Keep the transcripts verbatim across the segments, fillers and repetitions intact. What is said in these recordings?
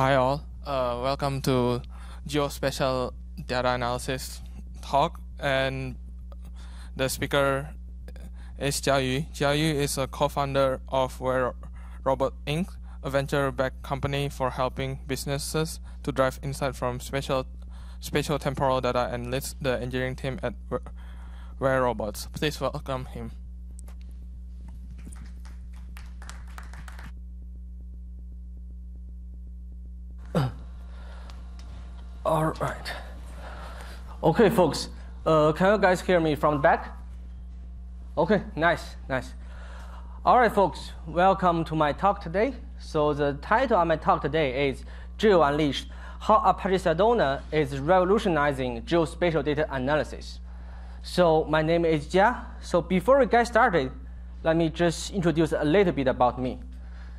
Hi all, uh, welcome to GeoSpatial Data Analysis talk, and the speaker is Jia Yu. Jia Yu is a co-founder of Wherobots Incorporated, a venture-backed company for helping businesses to drive insight from spatial, spatial temporal data, and leads the engineering team at Wherobots. Please welcome him. All right. Okay, folks. Uh, can you guys hear me from the back? Okay, nice, nice. All right, folks. Welcome to my talk today. So the title of my talk today is Geo Unleashed: How Apache Sedona is Revolutionizing Geospatial Data Analysis. So my name is Jia. So before we get started, let me just introduce a little bit about me.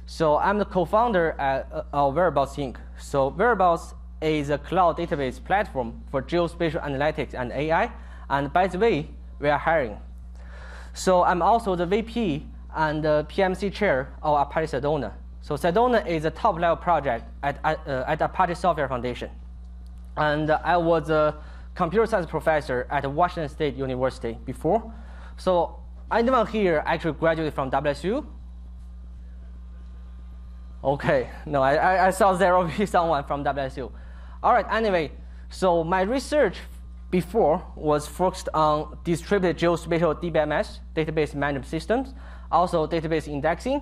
So I'm the co-founder at uh, Wherobots Incorporated. So Wherobots is a cloud database platform for geospatial analytics and A I. And by the way, we are hiring. So I'm also the V P and the P M C chair of Apache Sedona. So Sedona is a top-level project at, at, uh, at Apache Software Foundation. And I was a computer science professor at Washington State University before. So anyone here actually graduated from W S U? OK, no, I, I saw there will be someone from W S U. All right, anyway, so my research before was focused on distributed geospatial D B M S, database management systems, also database indexing,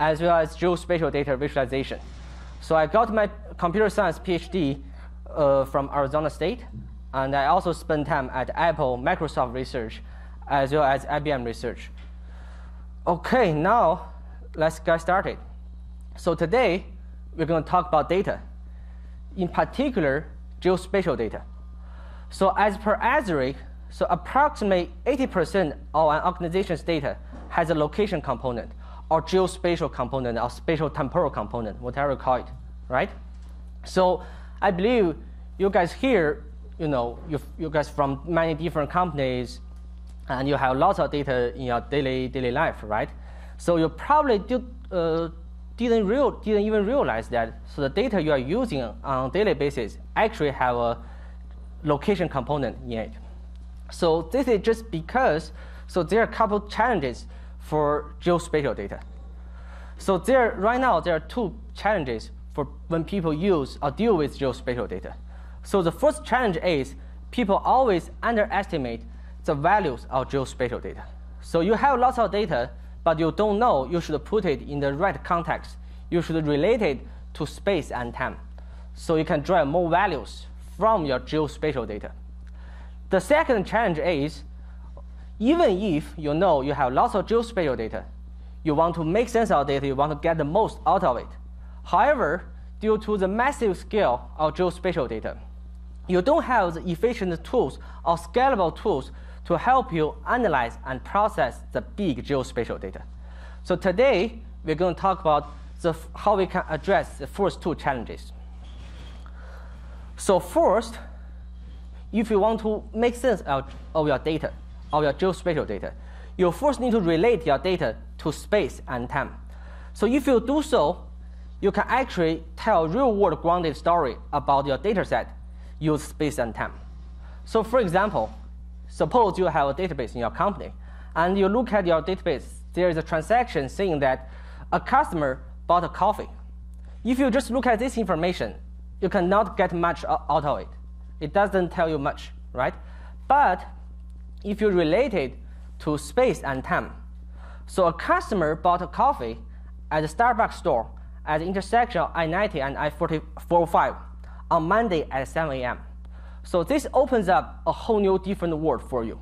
as well as geospatial data visualization. So I got my computer science PhD uh, from Arizona State, and I also spent time at Apple, Microsoft research, as well as I B M research. OK, now let's get started. So today, we're going to talk about data, in particular, geospatial data. So as per A S R I, so approximately eighty percent of an organization's data has a location component, or geospatial component, or spatial temporal component, whatever you call it, right? So I believe you guys here, you know, you, you guys from many different companies, and you have lots of data in your daily daily life, right? So you probably do. Uh, Didn't, real, didn't even realize that so the data you are using on a daily basis actually have a location component in it. So this is just because, so there are a couple challenges for geospatial data. So there, right now, there are two challenges for when people use or deal with geospatial data. So the first challenge is people always underestimate the values of geospatial data. So you have lots of data, but you don't know, you should put it in the right context. You should relate it to space and time. So you can draw more values from your geospatial data. The second challenge is, even if you know you have lots of geospatial data, you want to make sense of data, you want to get the most out of it. However, due to the massive scale of geospatial data, you don't have the efficient tools or scalable tools to help you analyze and process the big geospatial data. So today, we're going to talk about the, how we can address the first two challenges. So first, if you want to make sense of, of your data, of your geospatial data, you first need to relate your data to space and time. So if you do so, you can actually tell a real-world grounded story about your data set using space and time. So for example, suppose you have a database in your company, and you look at your database, there is a transaction saying that a customer bought a coffee. If you just look at this information, you cannot get much out of it. It doesn't tell you much, right? But if you relate it to space and time, so a customer bought a coffee at a Starbucks store at the intersection of I ninety and I four oh five on Monday at seven A M So this opens up a whole new different world for you.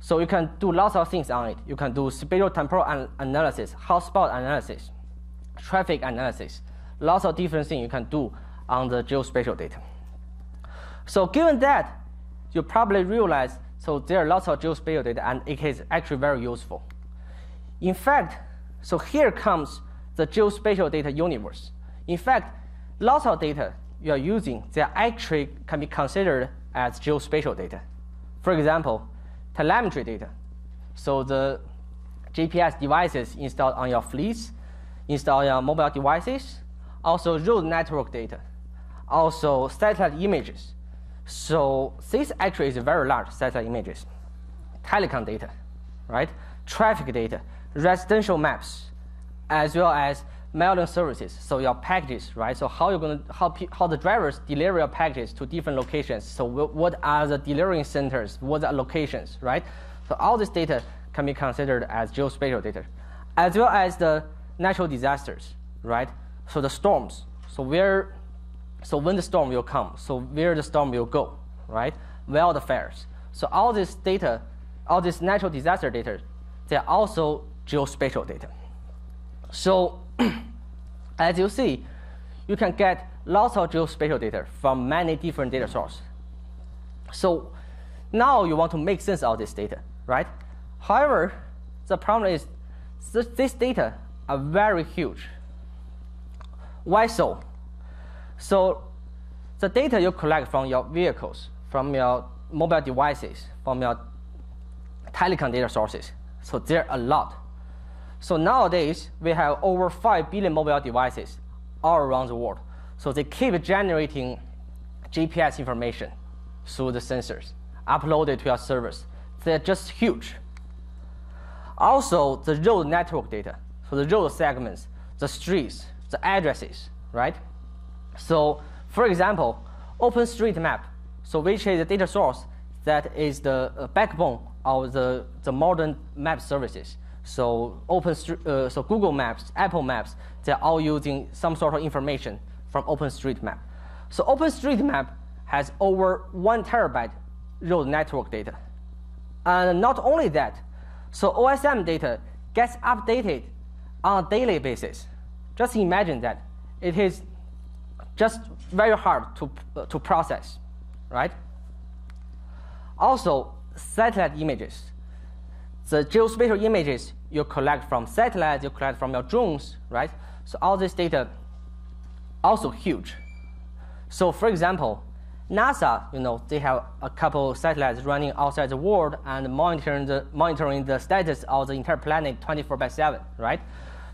So you can do lots of things on it. You can do spatial temporal an analysis, hotspot analysis, traffic analysis, lots of different things you can do on the geospatial data. So given that, you probably realize, so there are lots of geospatial data, and it is actually very useful. In fact, so here comes the geospatial data universe. In fact, lots of data you are using, they actually can be considered as geospatial data. For example, telemetry data. So the G P S devices installed on your fleets, installed on your mobile devices, also road network data, also satellite images. So this actually is very large satellite images, telecom data, right? Traffic data, residential maps, as well as mailing services. So your packages, right? So how you're going to how how the drivers deliver your packages to different locations. So what are the delivering centers? What are locations, right? So all this data can be considered as geospatial data, as well as the natural disasters, right? So the storms. So where, so when the storm will come. So where the storm will go, right? Wildfires. So all this data, all this natural disaster data, they are also geospatial data. So as you see, you can get lots of geospatial data from many different data sources. So now you want to make sense of this data, right? However, the problem is th this data are very huge. Why so? So the data you collect from your vehicles, from your mobile devices, from your telecom data sources, so there are a lot. So nowadays, we have over five billion mobile devices all around the world. So they keep generating G P S information through the sensors, uploaded to your servers. They're just huge. Also, the road network data, so the road segments, the streets, the addresses, right? So, for example, OpenStreetMap, so which is the data source that is the backbone of the, the modern map services. So, open, uh, so Google Maps, Apple Maps, they're all using some sort of information from OpenStreetMap. So OpenStreetMap has over one terabyte road network data. And not only that, so O S M data gets updated on a daily basis. Just imagine that. It is just very hard to, uh, to process, right? Also, satellite images. The geospatial images you collect from satellites, you collect from your drones, right? So all this data also huge. So for example, NASA, you know, they have a couple of satellites running outside the world and monitoring the, monitoring the status of the entire planet twenty-four by seven, right?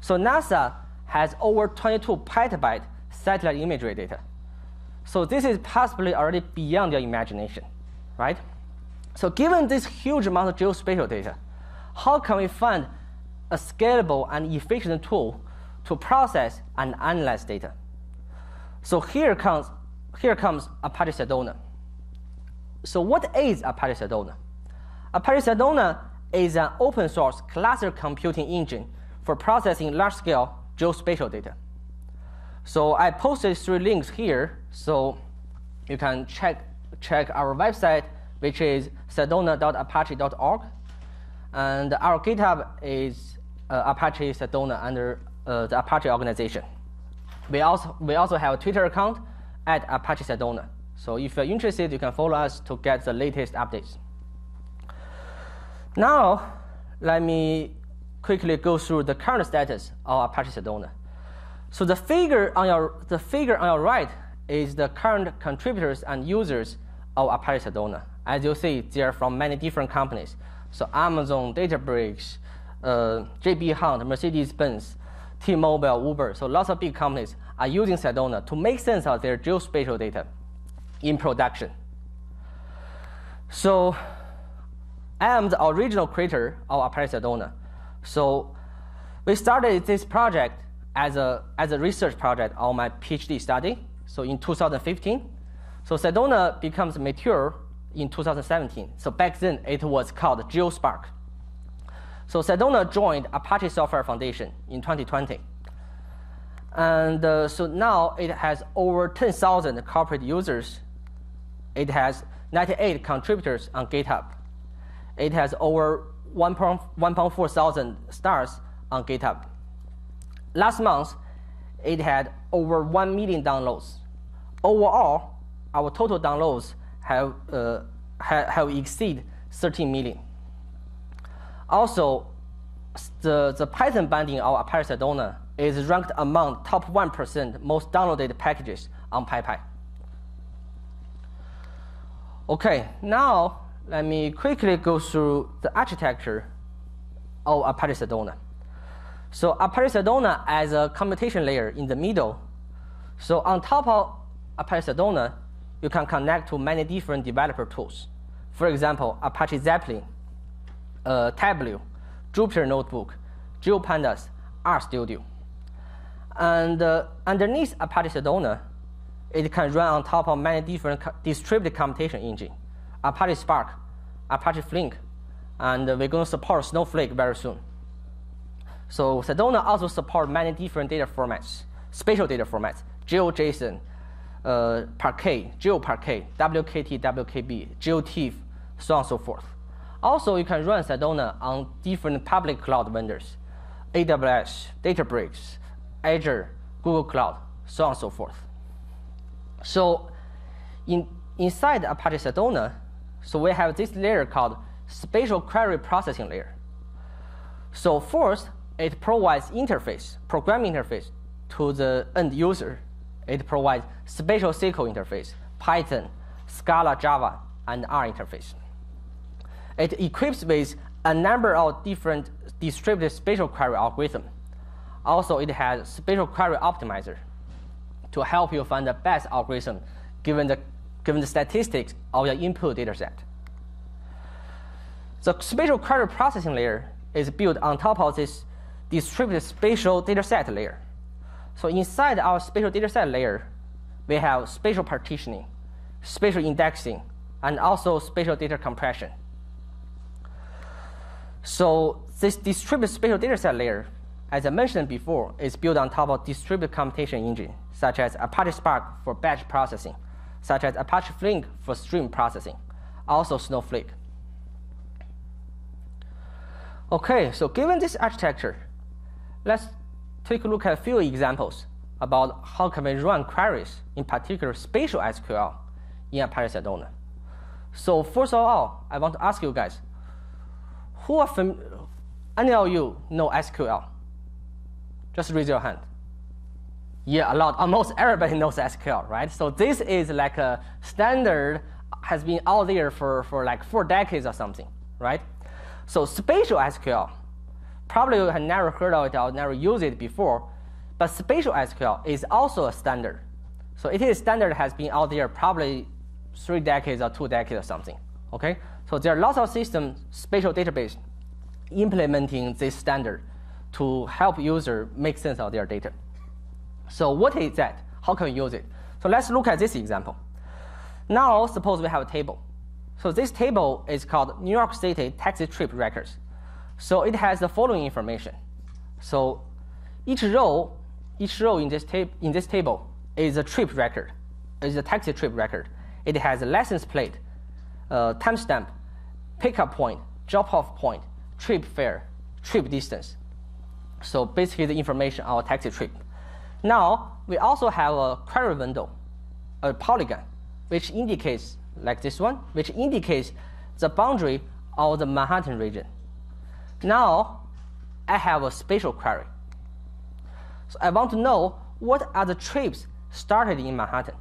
So NASA has over twenty-two petabyte satellite imagery data. So this is possibly already beyond your imagination, right? So given this huge amount of geospatial data, how can we find a scalable and efficient tool to process and analyze data? So here comes, here comes Apache Sedona. So what is Apache Sedona? Apache Sedona is an open source cluster computing engine for processing large-scale geospatial data. So I posted three links here, so you can check, check our website, which is sedona dot apache dot org. And our GitHub is uh, Apache Sedona under uh, the Apache organization. We also, we also have a Twitter account at Apache Sedona. So if you're interested, you can follow us to get the latest updates. Now, let me quickly go through the current status of Apache Sedona. So the figure on your, the figure on your right is the current contributors and users of Apache Sedona. As you see, they are from many different companies. So Amazon, Databricks, uh, J B. Hunt, Mercedes-Benz, T-Mobile, Uber, so lots of big companies are using Sedona to make sense of their geospatial data in production. So I am the original creator of Apache Sedona. So we started this project as a, as a research project on my PhD study, so in two thousand fifteen. So Sedona becomes mature in two thousand seventeen. So back then, it was called GeoSpark. So Sedona joined Apache Software Foundation in twenty twenty. And uh, so now it has over ten thousand corporate users. It has ninety-eight contributors on GitHub. It has over one point four thousand stars on GitHub. Last month, it had over one million downloads. Overall, our total downloads have, uh, have, have exceeded thirteen million. Also, the, the Python binding of Apache Sedona is ranked among top one percent most downloaded packages on PyPy. Okay, now let me quickly go through the architecture of Apache Sedona. So Apache Sedona as a computation layer in the middle, So on top of Apache Sedona, you can connect to many different developer tools. For example, Apache Zeppelin, uh, Tableau, Jupyter Notebook, GeoPandas, RStudio. And uh, underneath Apache Sedona, it can run on top of many different co distributed computation engines, Apache Spark, Apache Flink, and uh, we're going to support Snowflake very soon. So Sedona also supports many different data formats, spatial data formats, GeoJSON, uh, Parquet, Geo Parquet, W K T, W K B, GeoTIFF, so on and so forth. Also, you can run Sedona on different public cloud vendors, A W S, Databricks, Azure, Google Cloud, so on and so forth. So in, inside Apache Sedona, so we have this layer called spatial query processing layer. So first, it provides interface, programming interface to the end user. It provides spatial S Q L interface, Python, Scala, Java, and R interface. It equips with a number of different distributed spatial query algorithms. Also, it has spatial query optimizer to help you find the best algorithm given the, given the statistics of your input dataset. The spatial query processing layer is built on top of this distributed spatial dataset layer. So inside our spatial dataset layer, we have spatial partitioning, spatial indexing, and also spatial data compression. So this distributed spatial dataset layer, as I mentioned before, is built on top of distributed computation engine, such as Apache Spark for batch processing, such as Apache Flink for stream processing, also Snowflake. Okay, so given this architecture, let's take a look at a few examples about how can we run queries, in particular spatial S Q L, in Apache Sedona. So first of all, I want to ask you guys, who are fam- any of you know S Q L? Just raise your hand. Yeah, a lot. Almost everybody knows S Q L, right? So this is like a standard, has been out there for, for like four decades or something, right? So spatial S Q L, probably you have never heard of it or never used it before, but spatial S Q L is also a standard. So it is standard, has been out there probably three decades or two decades or something, okay? So there are lots of systems, spatial database, implementing this standard to help user make sense of their data. So what is that? How can we use it? So let's look at this example. Now suppose we have a table. So this table is called New York City taxi trip records. So it has the following information. So each row, each row in this, in this table is a trip record, is a taxi trip record. It has a license plate, uh, timestamp, pickup point, drop-off point, trip fare, trip distance. So basically the information on a taxi trip. Now, we also have a query window, a polygon, which indicates, like this one, which indicates the boundary of the Manhattan region. Now, I have a spatial query. So I want to know what are the trips started in Manhattan,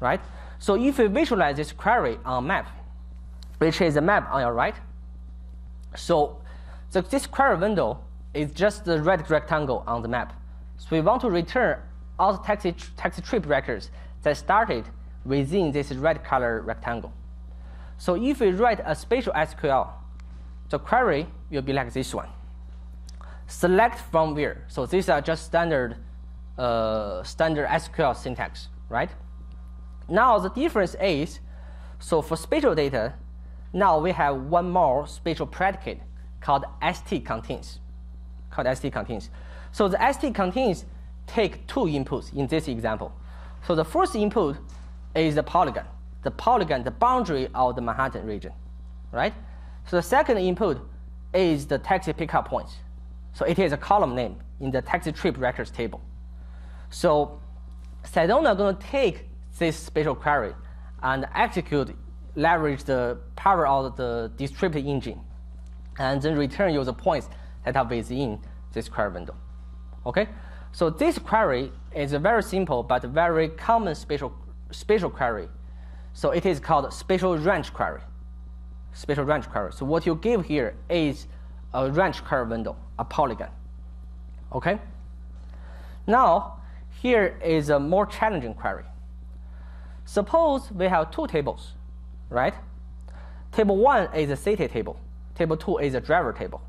right? So if we visualize this query on a map, which is a map on your right, so the, this query window is just the red rectangle on the map. So we want to return all the taxi, taxi trip records that started within this red color rectangle. So if we write a spatial S Q L, the query will be like this one. Select from where. So these are just standard, uh, standard S Q L syntax, right? Now the difference is, so for spatial data, now we have one more spatial predicate called S T_Contains. Called S T_Contains. So the S T_Contains take two inputs in this example. So the first input is the polygon, the polygon, the boundary of the Manhattan region, right? So the second input is the taxi pickup points. So it is a column name in the taxi trip records table. So Sedona is going to take this spatial query and execute, leverage the power of the distributed engine, and then return you the points that are within this query window, okay? So this query is a very simple but very common spatial spatial query. So it is called spatial range query. Spatial range query. So what you give here is a range query window, a polygon. Okay? Now, Here is a more challenging query. Suppose we have two tables, right? Table one is a city table. Table two is a driver table.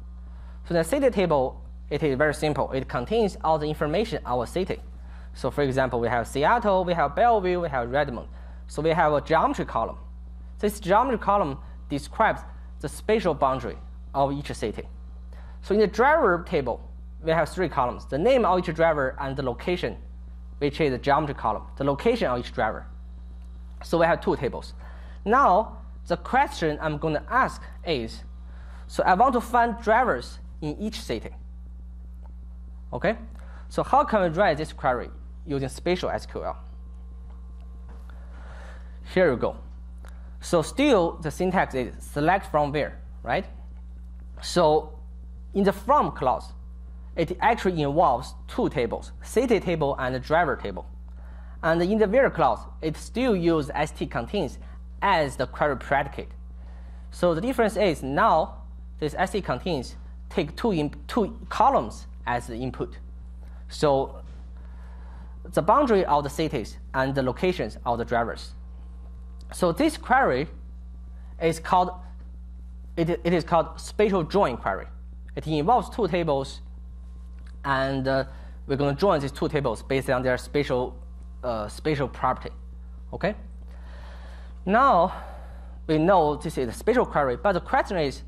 So the city table, it is very simple. It contains all the information of a city. So for example, we have Seattle, we have Bellevue, we have Redmond. So we have a geometry column. This geometry column describes the spatial boundary of each city. So in the driver table, we have three columns, the name of each driver and the location, which is the geometry column, the location of each driver. So we have two tables. Now, the question I'm going to ask is, so I want to find drivers in each city. Okay? So how can we write this query using spatial S Q L? Here you go. So still, the syntax is select from where, right? So in the from clause, it actually involves two tables, city table and the driver table. And in the where clause, it still uses S T_Contains as the query predicate. So the difference is now this S T_Contains take two, in, two columns as the input. So the boundary of the cities and the locations of the drivers. So this query is called, it, it is called spatial join query. It involves two tables, and uh, we're going to join these two tables based on their spatial uh, spatial property. Okay. Now we know this is a spatial query, but the question is,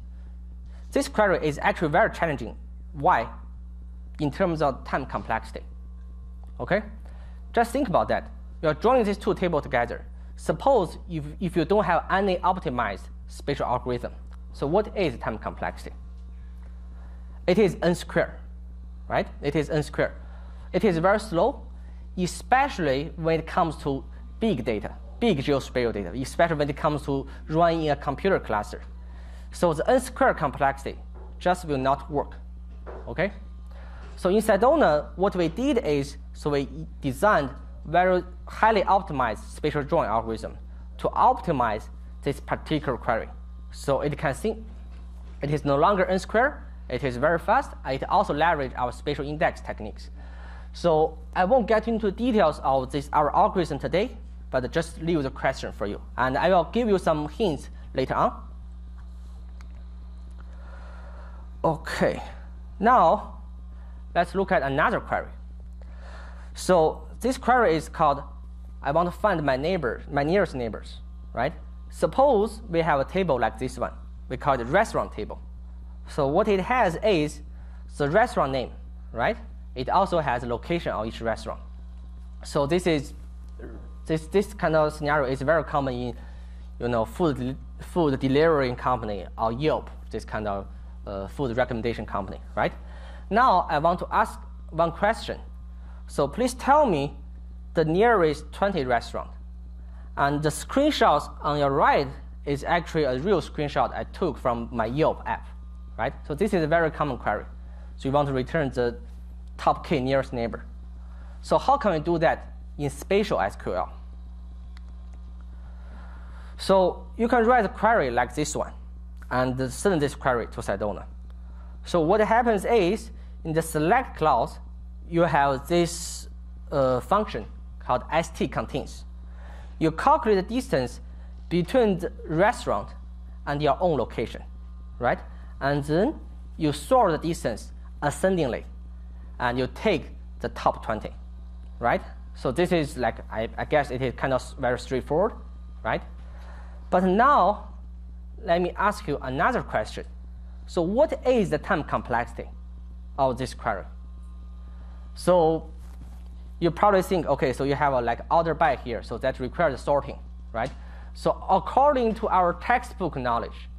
this query is actually very challenging. Why? In terms of time complexity. Okay. Just think about that. You're drawing these two tables together. Suppose if if you don't have any optimized spatial algorithm, so what is time complexity? It is n squared, right? It is n squared. It is very slow, especially when it comes to big data, big geospatial data, especially when it comes to running a computer cluster. So the n squared complexity just will not work. Okay. So in Sedona, what we did is so we designed very highly optimized spatial join algorithm to optimize this particular query. So it can think it is no longer n squared, it is very fast, and it also leverages our spatial index techniques. So I won't get into details of this our algorithm today, but just leave the question for you. And I will give you some hints later on. Okay. Now let's look at another query. So this query is called, I want to find my neighbor, my nearest neighbors, right? Suppose we have a table like this one. We call it restaurant table. So what it has is the restaurant name, right? It also has the location of each restaurant. So this is this this kind of scenario is very common in, you know, food food delivery company or Yelp, this kind of uh, food recommendation company, right? Now I want to ask one question. So please tell me the nearest twenty restaurant. And the screenshots on your right is actually a real screenshot I took from my Yelp app, right? So this is a very common query. So you want to return the top k nearest neighbor. So how can we do that in spatial S Q L? So you can write a query like this one and send this query to Sedona. So what happens is in the select clause, you have this uh, function called S T_Contains. You calculate the distance between the restaurant and your own location, right? And then you sort the distance ascendingly, and you take the top twenty, right? So this is like, I, I guess it is kind of very straightforward, right? But now, let me ask you another question. So what is the time complexity of this query? So you probably think, okay, so you have a like order by here, so that requires sorting, right? So according to our textbook knowledge,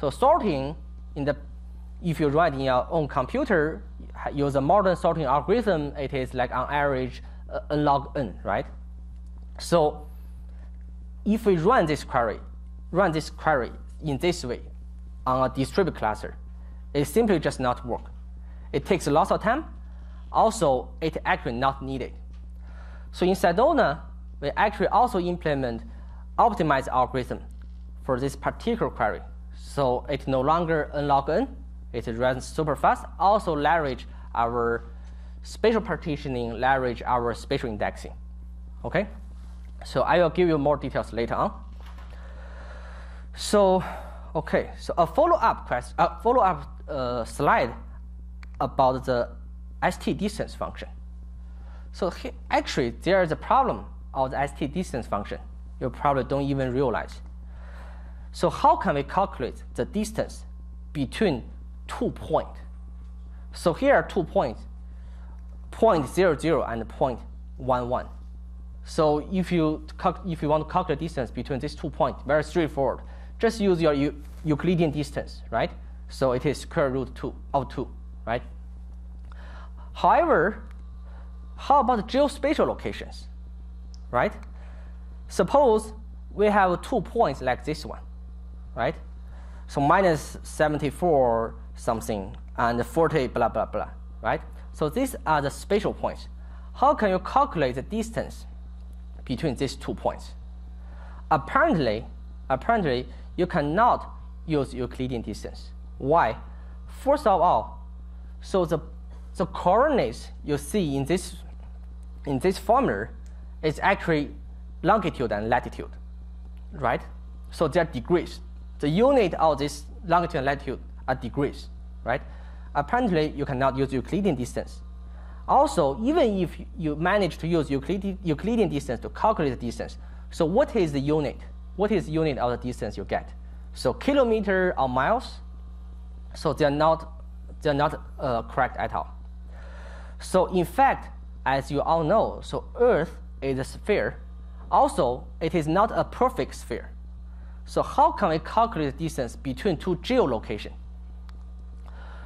so sorting in the, if you write in your own computer, use a modern sorting algorithm, it is like on average uh, n log n, right? So if we run this query, run this query in this way on a distributed cluster, it simply just not work. It takes lots of time. Also, it actually not needed. So in Sedona, we actually also implement optimized algorithm for this particular query. So it no longer n log n, it runs super fast, also leverage our Spatial partitioning leverage our spatial indexing. Okay, so I will give you more details later on. So, okay, so a follow-up question, a follow-up uh, slide about the S T distance function. So he, actually, there is a problem of the S T distance function. You probably don't even realize. So how can we calculate the distance between two points? So here are two points, zero point zero zero and zero point one one. So if you, if you want to calculate distance between these two points, very straightforward. Just use your Euclidean distance, right? So it is square root two of two, right? However, how about geospatial locations, right? Suppose we have two points like this one, right? So minus seventy-four something and forty blah, blah, blah, right? So these are the spatial points. How can you calculate the distance between these two points? Apparently, apparently you cannot use Euclidean distance. Why? First of all, so the, the coordinates you see in this, in this formula is actually longitude and latitude, right? So they are degrees. The unit of this longitude and latitude are degrees, right? Apparently, you cannot use Euclidean distance. Also, even if you manage to use Euclidean, Euclidean distance to calculate the distance, so what is the unit? What is the unit of the distance you get? So kilometer or miles? So they are not, they are not uh, correct at all. So in fact, as you all know, so Earth is a sphere. Also, it is not a perfect sphere. So how can we calculate the distance between two geolocations?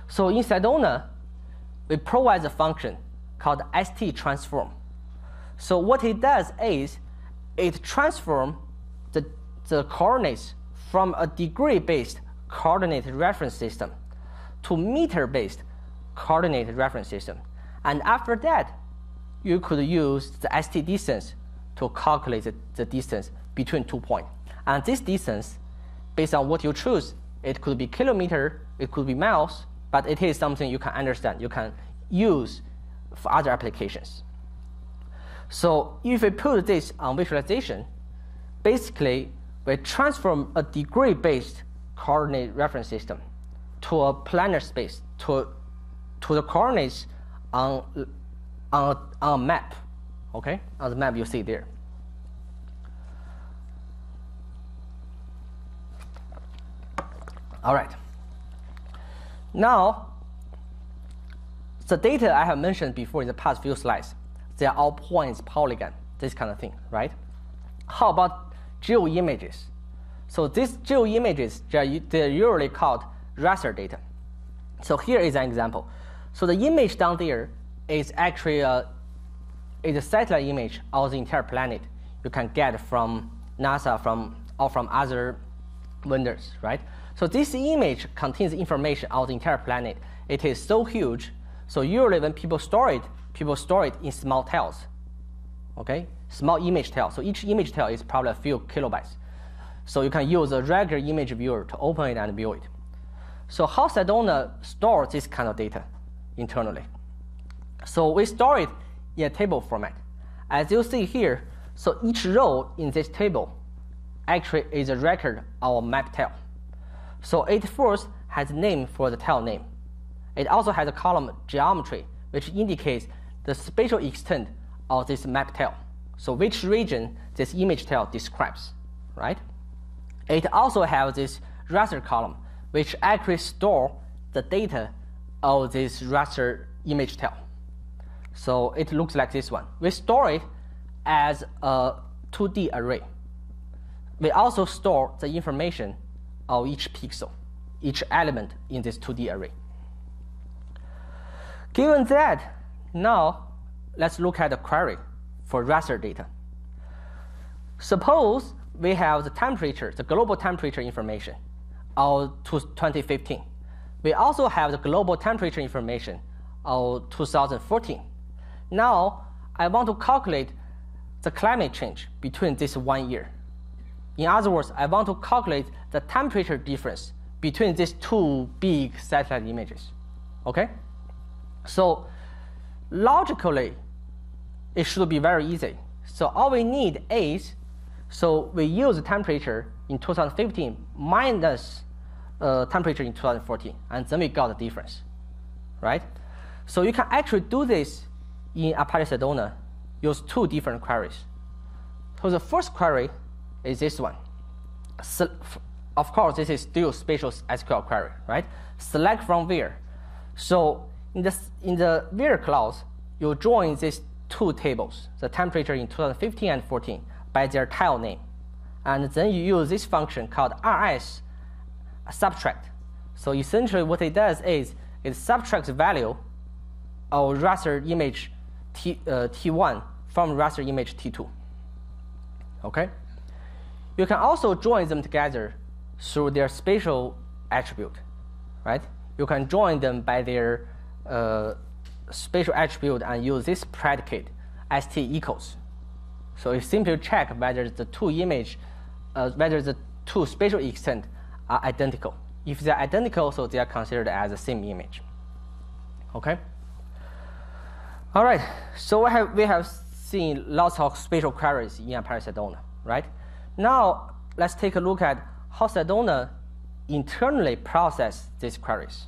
So in Sedona, we provide a function called S T transform. So what it does is it transforms the, the coordinates from a degree-based coordinate reference system to meter-based coordinate reference system. And after that, you could use the S T distance to calculate the, the distance between two points. And this distance, based on what you choose, it could be kilometer, it could be miles, but it is something you can understand, you can use for other applications. So if we put this on visualization, basically we transform a degree-based coordinate reference system to a planar space, to, to the coordinates on, on, on a map, okay? On the map you see there. All right. Now, the data I have mentioned before in the past few slides, they are all points, polygon, this kind of thing, right? How about geo images? So these geo images, they're usually called raster data. So here is an example. So the image down there is actually a, is a satellite image of the entire planet you can get from NASA from, or from other vendors, right? So this image contains information of the entire planet. It is so huge, so usually when people store it, people store it in small tiles, okay? Small image tiles. So each image tile is probably a few kilobytes. So you can use a regular image viewer to open it and view it. So how Sedona stores this kind of data internally? So we store it in a table format. As you see here, so each row in this table actually is a record of a map tile. So it first has a name for the tile name. It also has a column geometry, which indicates the spatial extent of this map tile. So which region this image tile describes, right? It also has this raster column, which actually stores the data of this raster image tile. So it looks like this one. We store it as a two D array. We also store the information of each pixel, each element in this two D array. Given that, now let's look at the query for raster data. Suppose we have the temperature, the global temperature information of twenty fifteen. We also have the global temperature information of two thousand fourteen. Now I want to calculate the climate change between this one year. In other words, I want to calculate the temperature difference between these two big satellite images, okay? So logically, it should be very easy. So all we need is, so we use the temperature in two thousand fifteen minus uh, temperature in two thousand fourteen, and then we got the difference, right? So you can actually do this in Apache Sedona, use two different queries. So the first query is this one. So, of course, this is still spatial S Q L query, right? Select from where. So in the, in the where clause, you join these two tables, the temperature in two thousand fifteen and fourteen, by their tile name. And then you use this function called R S Subtract. So essentially what it does is it subtracts value of raster image T, uh, T one from raster image T two. Okay? You can also join them together through their spatial attribute, right? You can join them by their uh, spatial attribute and use this predicate S T equals. So you simply check whether the two image, uh, whether the two spatial extent are identical. If they are identical, so they are considered as the same image. Okay. All right. So we have we have seen lots of spatial queries in Apache Sedona, right? Now let's take a look at how Sedona internally processes these queries.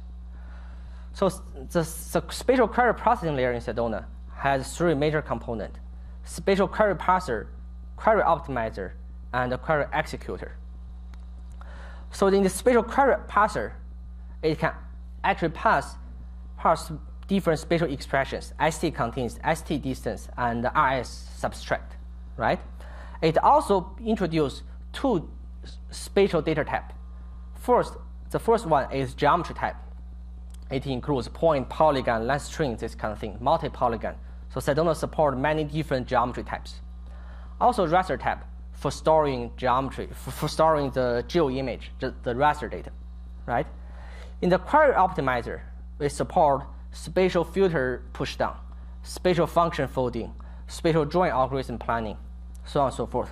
So the, the spatial query processing layer in Sedona has three major components: spatial query parser, query optimizer, and a query executor. So in the spatial query parser, it can actually parse, parse different spatial expressions, S T_Contains, S T_Distance, and R S_Subtract, right? It also introduced two spatial data types. First, the first one is geometry type. It includes point, polygon, line string, this kind of thing, multi-polygon. So Sedona supports many different geometry types. Also raster type for storing geometry, for, for storing the geo image, the, the raster data, right? In the query optimizer, we support spatial filter pushdown, spatial function folding, spatial join algorithm planning, so on and so forth.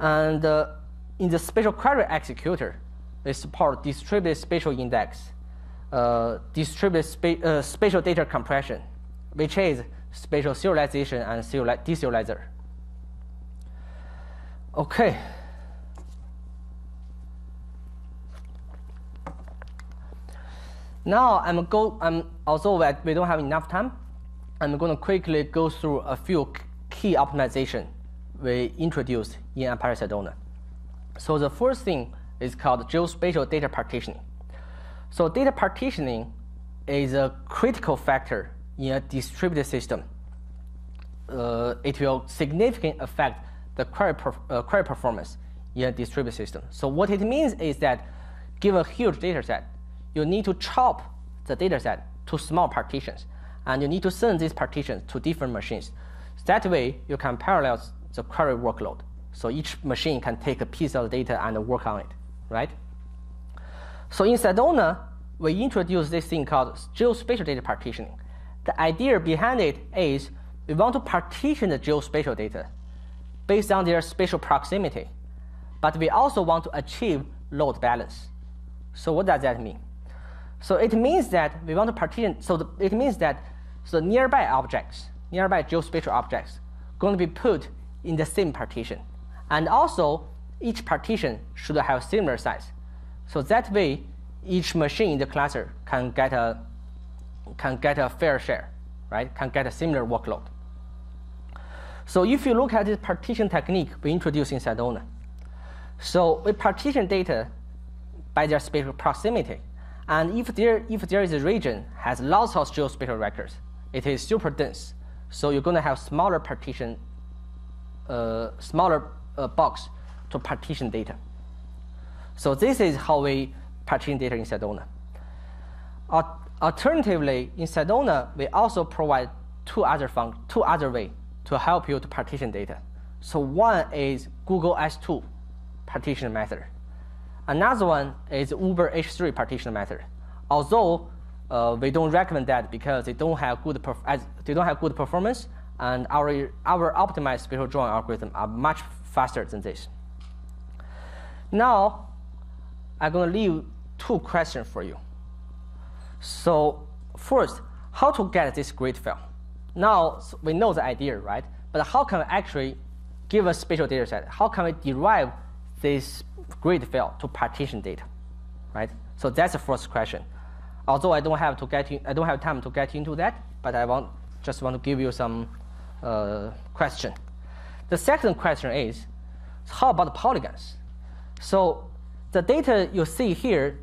And uh, in the spatial query executor, we support distributed spatial index, uh, distributed spa uh, spatial data compression, which is spatial serialization and deserializer. Okay. Now I'm go. I'm also that we don't have enough time. I'm going to quickly go through a few key optimization we introduced in Apache Sedona. So the first thing is called geospatial data partitioning. So data partitioning is a critical factor in a distributed system. Uh, it will significantly affect the query, per, uh, query performance in a distributed system. So what it means is that given a huge data set, you need to chop the data set to small partitions, and you need to send these partitions to different machines. That way, you can parallel the query workload. So each machine can take a piece of the data and work on it, right? So in Sedona, we introduced this thing called geospatial data partitioning. The idea behind it is we want to partition the geospatial data based on their spatial proximity, but we also want to achieve load balance. So what does that mean? So it means that we want to partition, so the, it means that so nearby objects, nearby geospatial objects, going to be put in the same partition. And also, each partition should have similar size. So that way, each machine in the cluster can get a can get a fair share, right? Can get a similar workload. So if you look at this partition technique we introduced in Sedona, so we partition data by their spatial proximity, and if there if there is a region has lots of geospatial records, it is super dense. So you're going to have smaller partition, uh, smaller uh, box to partition data. So this is how we partition data in Sedona. Uh, Alternatively, in Sedona, we also provide two other fun two other ways to help you to partition data. So one is Google S two partition method. Another one is Uber H three partition method. Although uh, we don't recommend that because they don't have good perf as they don't have good performance, and our our optimized spatial drawing algorithm are much faster than this. Now, I'm going to leave two questions for you. So first, how to get this grid file? now we know the idea, right? But how can we actually give a spatial data set? How can we derive this grid field to partition data, right? So that's the first question. Although I don't have to get in, I don't have time to get into that, but I want just want to give you some uh, question. The second question is, how about polygons? So the data you see here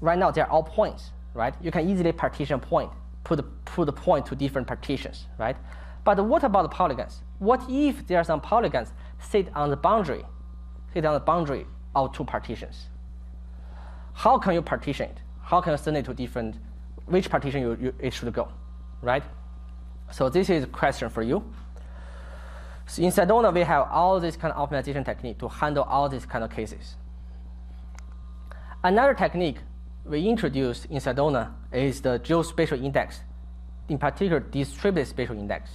right now, they're all points, right? You can easily partition point, put put the point to different partitions, right? But what about the polygons? What if there are some polygons sit on the boundary, sit on the boundary of two partitions? How can you partition it? How can you send it to different, which partition you, you, it should go, right? So this is a question for you. So in Sedona, we have all this kind of optimization technique to handle all these kind of cases. Another technique we introduced in Sedona is the geospatial index, in particular distributed spatial index.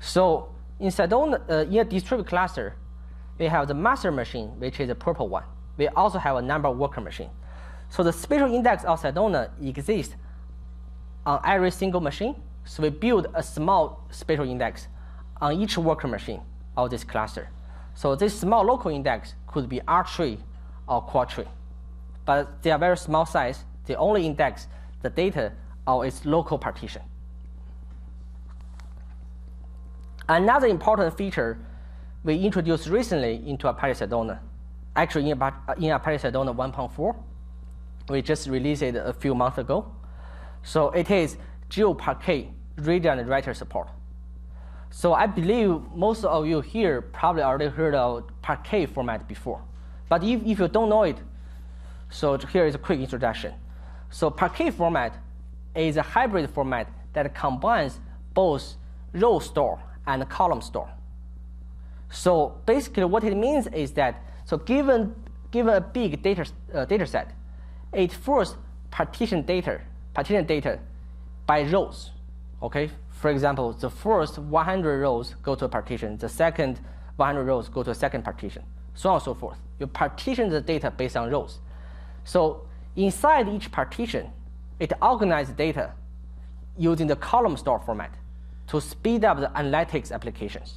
So in Sedona, uh, in a distributed cluster, we have the master machine, which is the purple one. We also have a number worker machine. So the spatial index of Sedona exists on every single machine. So we build a small spatial index on each worker machine of this cluster. So this small local index could be R tree or quad tree, but they are very small size. They only index the data of its local partition. Another important feature we introduced recently into Apache Sedona, actually in, in Apache Sedona one point four, we just released it a few months ago. So it is Geo Parquet reader and writer support. So I believe most of you here probably already heard of Parquet format before. But if, if you don't know it, so here is a quick introduction. So Parquet format is a hybrid format that combines both row store and column store. So basically what it means is that, so given, given a big data, uh, data set, it first partition data, partition data by rows, okay? For example, the first one hundred rows go to a partition, the second one hundred rows go to a second partition, so on and so forth. You partition the data based on rows. So inside each partition, it organizes data using the column store format to speed up the analytics applications.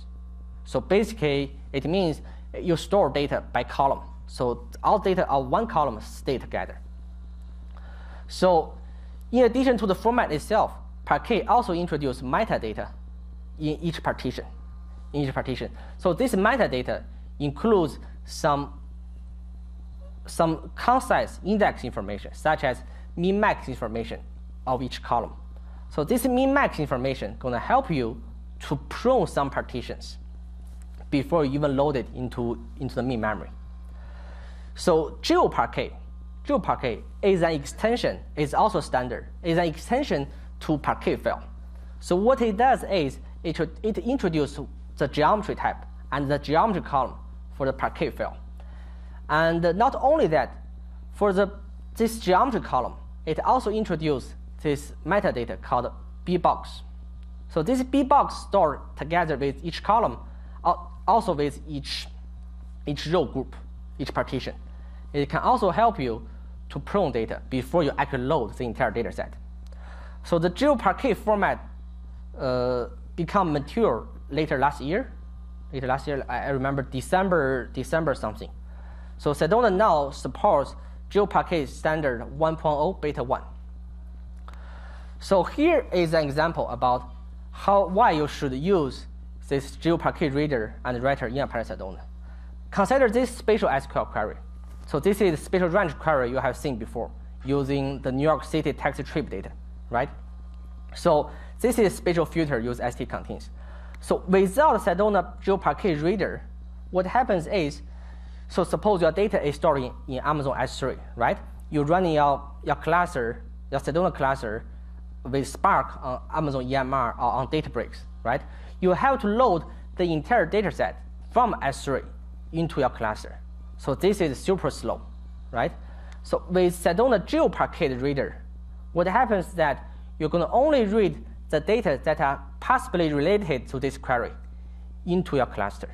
So basically, it means you store data by column. So all data of one column stay together. So in addition to the format itself, Parquet also introduced metadata in each partition. In each partition. So this metadata includes some some concise index information, such as min-max information of each column. So this min-max information going to help you to prune some partitions before you even load it into, into the main memory. So GeoParquet, GeoParquet is an extension, it's also standard, it's an extension to Parquet file. So what it does is it, it introduces the geometry type and the geometry column for the Parquet file. And not only that, for the, this geometry column, it also introduced this metadata called B box. So this B box stored together with each column, also with each, each row group, each partition. It can also help you to prune data before you actually load the entire data set. So the GeoParquet format uh, become mature later last year. Later last year, I remember December, December something. So Sedona now supports GeoParquet standard one point oh beta one. So here is an example about how why you should use this GeoParquet reader and writer in Apache Sedona. Consider this spatial S Q L query. So this is a spatial range query you have seen before using the New York City taxi trip data, right? So this is spatial filter use S T_Contains. So without Sedona GeoParquet reader, what happens is, so suppose your data is stored in, in Amazon S three, right? You're running your, your cluster, your Sedona cluster with Spark on Amazon E M R or on Databricks, right? You have to load the entire data set from S three into your cluster. So this is super slow, right? So with Sedona GeoParquet reader, what happens is that you're going to only read the data that are possibly related to this query into your cluster,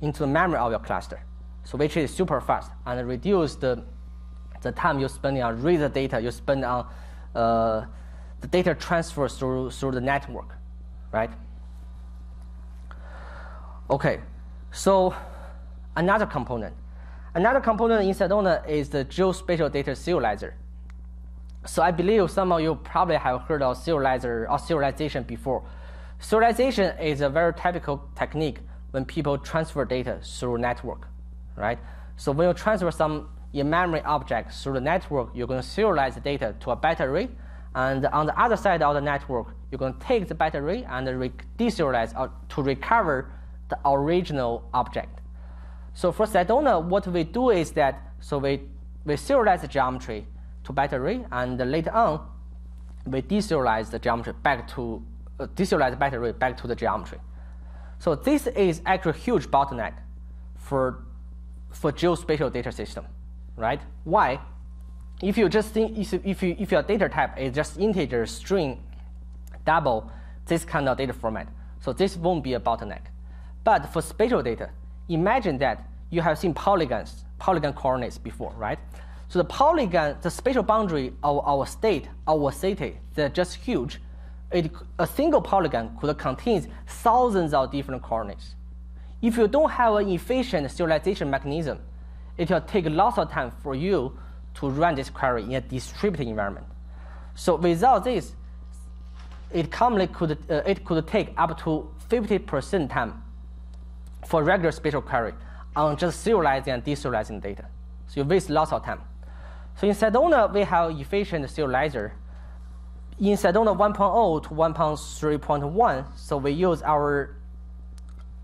into the memory of your cluster. So which is super fast and reduce the, the time you spend on read the data, you spend on uh, the data transfers through, through the network. right? Okay, so another component. Another component in Sedona is the geospatial data serializer. So I believe some of you probably have heard of serializer or serialization before. Serialization is a very typical technique when people transfer data through network, right? So when you transfer some in-memory object through the network, you're going to serialize the data to a battery, and on the other side of the network, you're going to take the battery and deserialize to recover the original object. So for Sedona, what we do is that, so we, we serialize the geometry to battery, and later on, we deserialize the geometry back to, uh, deserialize the battery back to the geometry. So this is actually a huge bottleneck for, for geospatial data system, right? Why? If you just think, if, if, you, if your data type is just integer, string, double, this kind of data format, so this won't be a bottleneck. But for spatial data, imagine that you have seen polygons, polygon coordinates before, right? So the polygon, the spatial boundary of our state, our city, they're just huge. It, a single polygon could contain thousands of different coordinates. If you don't have an efficient serialization mechanism, it will take lots of time for you to run this query in a distributed environment. So without this, it commonly could uh, it could take up to fifty percent time for regular spatial query on just serializing and deserializing data. So you waste lots of time. So in Sedona, we have efficient serializer. In Sedona one point oh to one point three point one, so we use our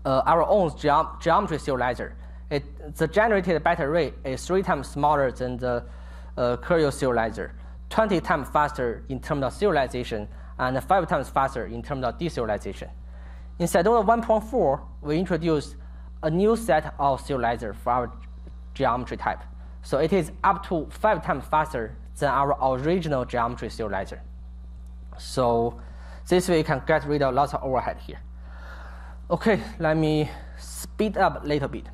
uh, our own geom geometry serializer. It, the generated battery is three times smaller than the uh, Curio serializer, twenty times faster in terms of serialization, and five times faster in terms of deserialization. In Sedona one point four, we introduced a new set of serializer for our geometry type. So it is up to five times faster than our original geometry serializer. So this way you can get rid of lots of overhead here. Okay, let me speed up a little bit.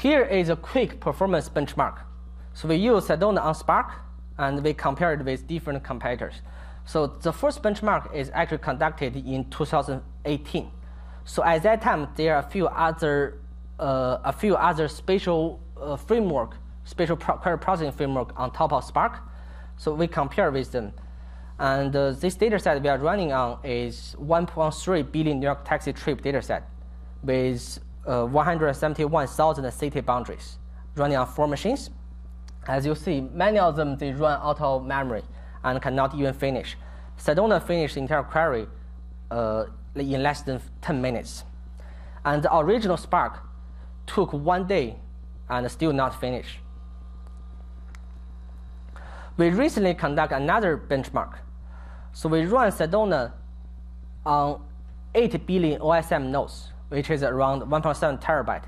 Here is a quick performance benchmark. So we use Sedona on Spark, and we compare it with different competitors. So the first benchmark is actually conducted in two thousand eighteen. So at that time, there are a few other, uh, a few other spatial uh, framework, spatial pro query processing framework on top of Spark. So we compare with them. And uh, this data set we are running on is one point three billion New York taxi trip data set with uh, one hundred seventy-one thousand city boundaries running on four machines. As you see, many of them, they run out of memory and cannot even finish. Sedona finished the entire query uh, in less than ten minutes. And the original Spark took one day and still not finished. We recently conducted another benchmark. So we run Sedona on eight billion O S M nodes, which is around one point seven terabyte,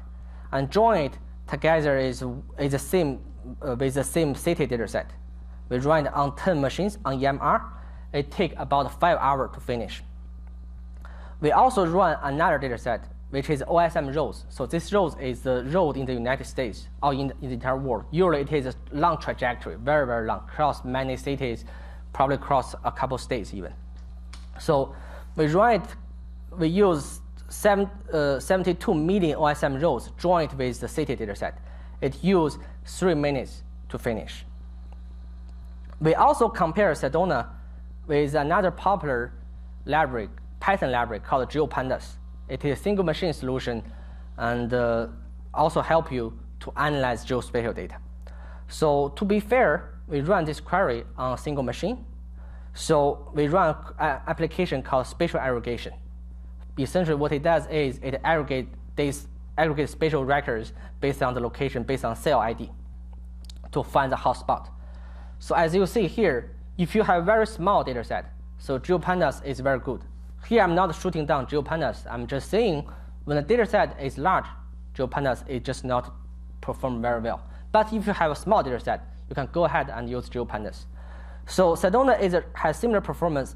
and join it together is, is the same uh, with the same city dataset. We run it on ten machines on E M R. It takes about five hours to finish. We also run another dataset, which is O S M roads. So this road is the road in the United States or in the, in the entire world. Usually it is a long trajectory, very, very long, across many cities, probably across a couple states even. So we run it, we use seven, uh, seventy-two million O S M roads joined with the city dataset. It used three minutes to finish. We also compare Sedona with another popular library, Python library called GeoPandas. It is a single machine solution and uh, also help you to analyze geospatial data. So to be fair, we run this query on a single machine. So we run an application called spatial aggregation. Essentially what it does is it aggregate these aggregate spatial records based on the location, based on cell I D to find the hotspot. So as you see here, if you have a very small data set, so GeoPandas is very good. Here I'm not shooting down GeoPandas. I'm just saying when the data set is large, GeoPandas is just not perform very well. But if you have a small data set, you can go ahead and use GeoPandas. So Sedona is a, has similar performance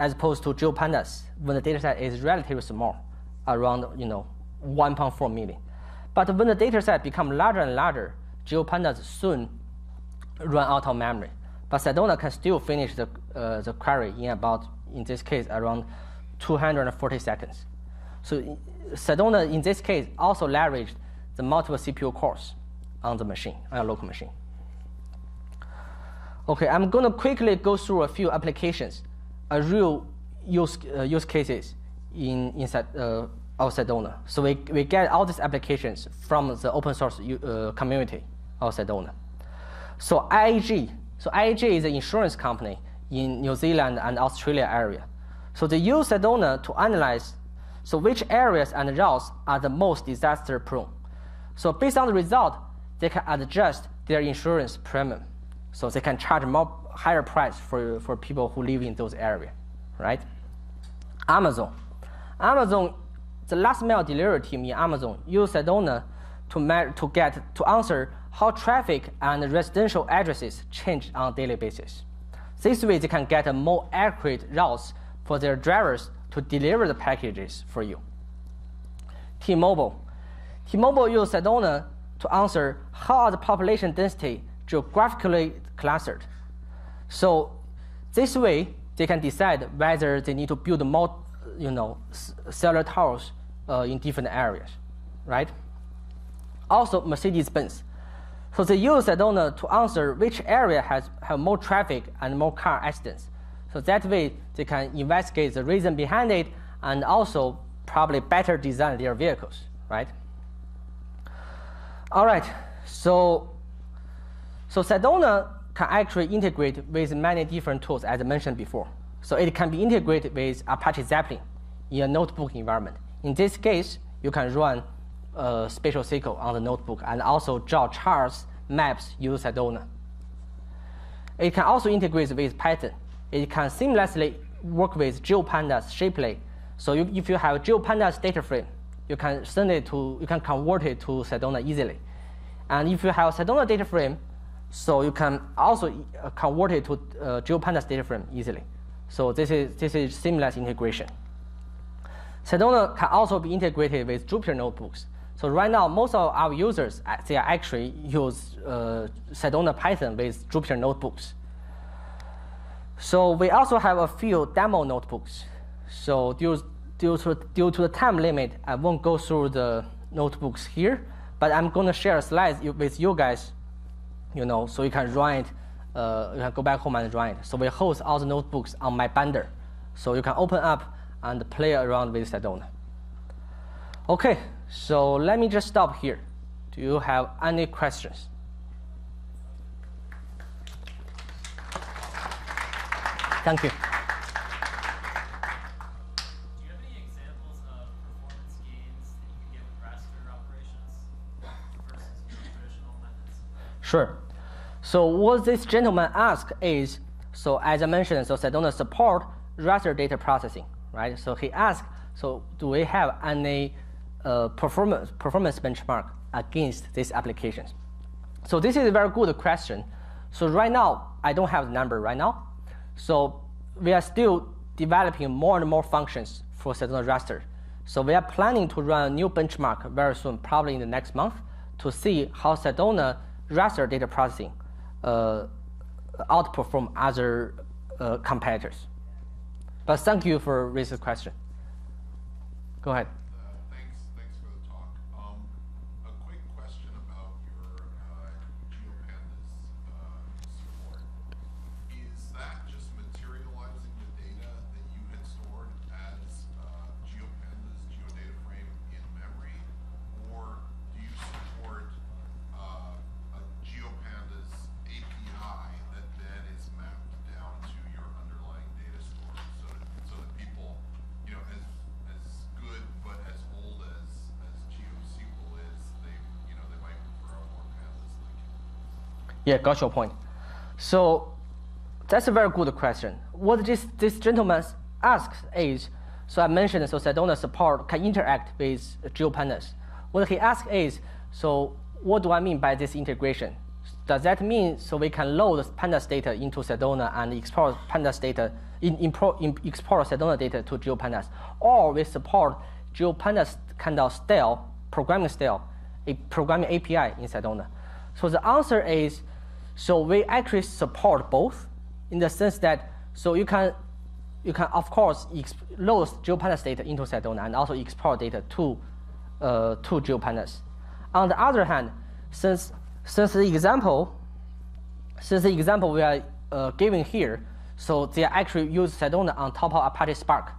as opposed to GeoPandas when the data set is relatively small, around you know one point four million. But when the data set becomes larger and larger, GeoPandas soon run out of memory. But Sedona can still finish the, uh, the query in about, in this case, around two hundred forty seconds. So Sedona, in this case, also leveraged the multiple C P U cores on the machine, on a local machine. OK, I'm going to quickly go through a few applications, a real use, uh, use cases in, inside uh, of Sedona. So we, we get all these applications from the open source uh, community of Sedona. So I A G. So I A G is an insurance company in New Zealand and Australia area. So they use Sedona to analyze so which areas and routes are the most disaster prone. So based on the result, they can adjust their insurance premium. So they can charge more higher price for, for people who live in those areas, right? Amazon. Amazon, the last mile delivery team in Amazon used Sedona to, to, get, to answer how traffic and residential addresses change on a daily basis. This way, they can get a more accurate routes for their drivers to deliver the packages for you. T-Mobile. T-Mobile used Sedona to answer how are the population density geographically clustered. So this way, they can decide whether they need to build more you know, cellular towers uh, in different areas, right? Also, Mercedes-Benz. So they use Sedona to answer which area has have more traffic and more car accidents. So that way, they can investigate the reason behind it and also probably better design their vehicles, right? All right, so, so Sedona can actually integrate with many different tools, as I mentioned before. So it can be integrated with Apache Zeppelin in a notebook environment. In this case, you can run Uh, spatial S Q L on the notebook and also draw charts, maps, use Sedona. It can also integrate with Python. It can seamlessly work with GeoPandas Shapely. So you, if you have GeoPandas data frame, you can send it to, you can convert it to Sedona easily. And if you have Sedona data frame, so you can also convert it to uh, GeoPandas data frame easily. So this is this is seamless integration. Sedona can also be integrated with Jupyter Notebooks. So right now, most of our users, they actually use uh, Sedona Python with Jupyter Notebooks. So we also have a few demo notebooks. So due, due, to, due to the time limit, I won't go through the notebooks here, but I'm going to share a slide with you guys, you know, so you can run it, uh, you can go back home and run it. So we host all the notebooks on my Binder. So you can open up and play around with Sedona. OK. So let me just stop here. Do you have any questions? Thank you. Do you have any examples of performance gains that you can get with raster operations versus traditional methods? Sure. So what this gentleman asked is, so as I mentioned, so Sedona support raster data processing, right? So he asked, so do we have any Uh, performance, performance benchmark against these applications? So this is a very good question. So right now, I don't have the number right now. So we are still developing more and more functions for Sedona raster. So we are planning to run a new benchmark very soon, probably in the next month, to see how Sedona raster data processing uh, outperform other uh, competitors. But thank you for raising the question. Go ahead. Yeah, got your point. So that's a very good question. What this, this gentleman asks is, so I mentioned so Sedona support can interact with GeoPandas. What he asks is, so what do I mean by this integration? Does that mean so we can load pandas data into Sedona and export pandas data, in, import, in, export Sedona data to GeoPandas? Or we support GeoPandas kind of style, programming style, a programming A P I in Sedona? So the answer is, So we actually support both in the sense that, so you can, you can of course load GeoPandas data into Sedona and also export data to, uh, to GeoPandas. On the other hand, since, since the example, since the example we are uh, giving here, so they actually use Sedona on top of Apache Spark.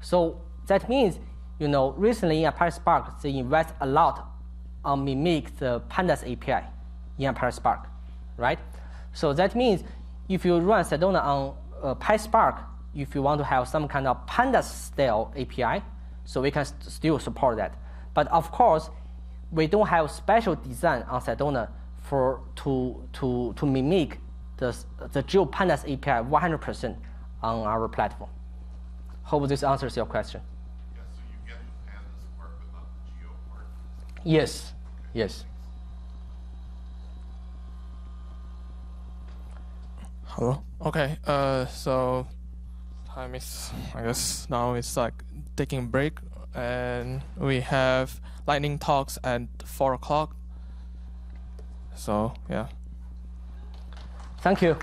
So that means, you know, recently in Apache Spark, they invest a lot on mimic the Pandas A P I in Apache Spark, right? So that means if you run Sedona on uh, PySpark, if you want to have some kind of Pandas-style A P I, so we can st still support that. But of course, we don't have special design on Sedona for to to to mimic the the GeoPandas A P I one hundred percent on our platform. Hope this answers your question. Yeah, so you get the Pandas part, but not the Geo part. Yes. Okay. Yes. Hello. Okay. Uh. So, time is, I guess now it's like taking a break, and we have lightning talks at four o'clock. So yeah. Thank you.